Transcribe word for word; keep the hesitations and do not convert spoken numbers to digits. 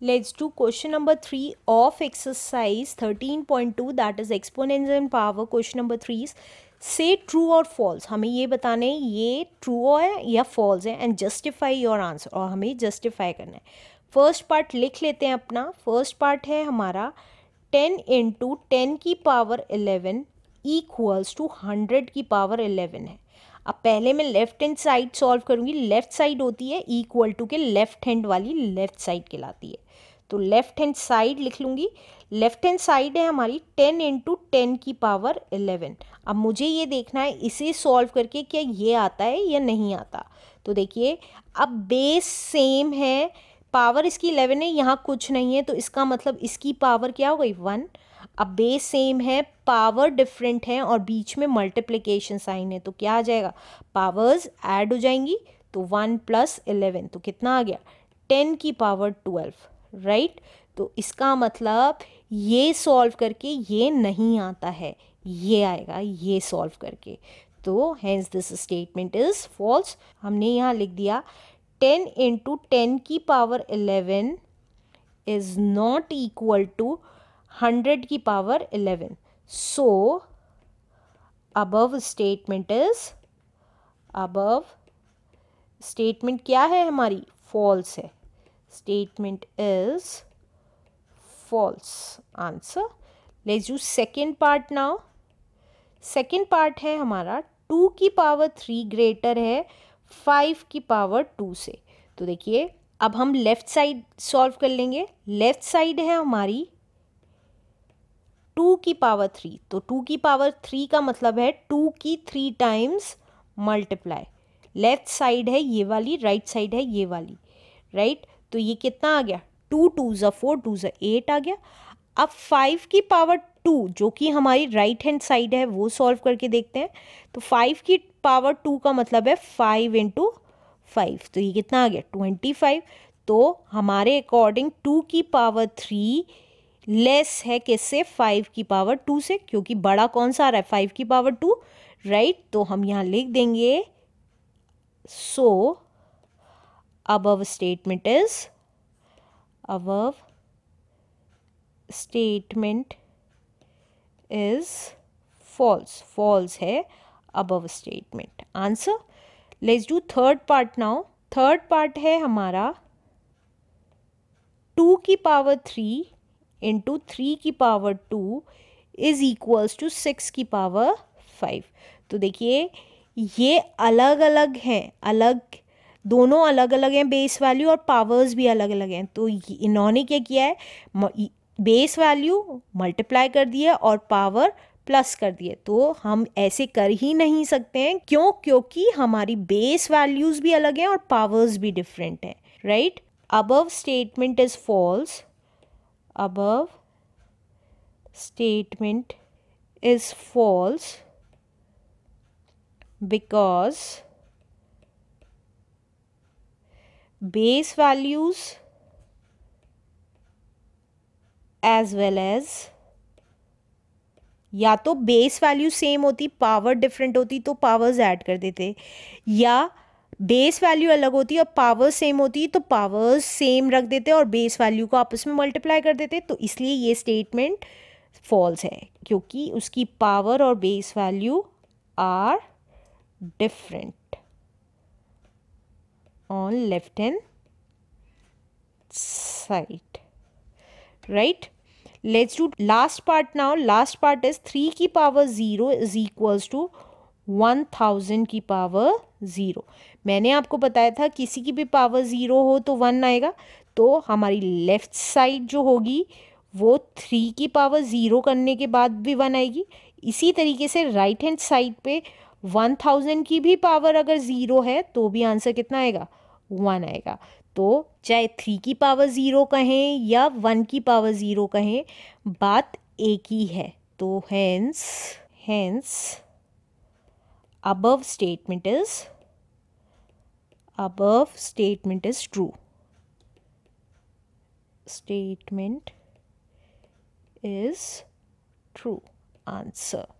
Let's do question number three of exercise thirteen point two, that is exponents and power. Question number three is say true or false. हमें ये बताना है ये true है या false है and justify your answer, और हमें justify करना है. First part लिख लेते हैं अपना. First part है हमारा ten into ten की power eleven equals to hundred की power eleven है. अब पहले मैं लेफ्ट हैंड साइड सॉल्व करूँगी. लेफ्ट साइड होती है इक्वल टू के लेफ्ट हैंड वाली लेफ्ट साइड कहलाती है, तो लेफ्ट हैंड साइड लिख लूँगी. लेफ्ट हैंड साइड है हमारी टेन इंटू टेन की पावर इलेवन. अब मुझे ये देखना है इसे सॉल्व करके क्या ये आता है या नहीं आता. तो देखिए अब बेस सेम है, पावर इसकी इलेवन है, यहाँ कुछ नहीं है, तो इसका मतलब इसकी पावर क्या हो गई वन. अब बेस सेम है, पावर डिफरेंट है और बीच में मल्टीप्लिकेशन साइन है, तो क्या आ जाएगा पावर्स ऐड हो जाएंगी. तो वन प्लस इलेवन तो कितना आ गया टेन की पावर ट्वेल्व, राइट. तो इसका मतलब ये सॉल्व करके ये नहीं आता है, ये आएगा ये सॉल्व करके. तो hence this statement is false. हमने यहाँ लिख दिया टेन इंटू टेन की power eleven is not equal to hundred की power eleven. So above statement is above statement क्या है हमारी फॉल्स है. Statement is false answer. Let's do second part now. Second part है हमारा टू की power three greater है five की पावर टू से. तो देखिए अब हम लेफ्ट साइड सॉल्व कर लेंगे. लेफ्ट साइड है हमारी टू की पावर थ्री, तो टू की पावर थ्री का मतलब है टू की three times multiply. Left side है ये वाली, राइट right साइड है ये वाली, राइट right? तो ये कितना आ गया टू टू ज़ा फोर टू ज़ा एट आ गया. अब फाइव की पावर टू जो कि हमारी राइट हैंड साइड है वो सॉल्व करके देखते हैं. तो फाइव की पावर टू का मतलब है फाइव इंटू फाइव, तो ये कितना आ गया ट्वेंटी फाइव. तो हमारे अकॉर्डिंग टू की पावर थ्री लेस है किससे फाइव की पावर टू से, क्योंकि बड़ा कौन सा आ रहा है फाइव की पावर टू, राइट. तो हम यहाँ लिख देंगे so above statement is above statement is false. False है above statement answer. Let's do third part now. Third part है हमारा टू की पावर थ्री इंटू थ्री की power two is equals to six की पावर फाइव. तो देखिए ये अलग अलग हैं, अलग दोनों अलग अलग हैं बेस वैल्यू और पावर्स भी अलग अलग हैं. तो इन्होंने क्या किया है बेस वैल्यू मल्टीप्लाई कर दिया और पावर प्लस कर दिए. तो हम ऐसे कर ही नहीं सकते हैं, क्यों, क्योंकि हमारी बेस वैल्यूज़ भी अलग हैं और पावर्स भी डिफरेंट हैं, right. Above statement is false. Above statement is false because base values as well as, या तो base value same होती power different होती तो powers add कर देते, या बेस वैल्यू अलग होती और पावर सेम होती तो पावर्स सेम रख देते और बेस वैल्यू को आपस में मल्टीप्लाई कर देते. तो इसलिए ये स्टेटमेंट फॉल्स है, क्योंकि उसकी पावर और base value are different on left hand side, right. Let's do last part now. Last part is three की power zero is equals to one thousand की पावर ज़ीरो. मैंने आपको बताया था किसी की भी पावर ज़ीरो हो तो वन आएगा. तो हमारी लेफ़्ट साइड जो होगी वो थ्री की पावर ज़ीरो करने के बाद भी वन आएगी. इसी तरीके से राइट हैंड साइड पे वन थाउजेंड की भी पावर अगर ज़ीरो है तो भी आंसर कितना आएगा वन आएगा. तो चाहे थ्री की पावर ज़ीरो कहें या वन की पावर ज़ीरो कहें, बात एक ही है. तो hence hence above statement is above statement is true. Statement is true answer.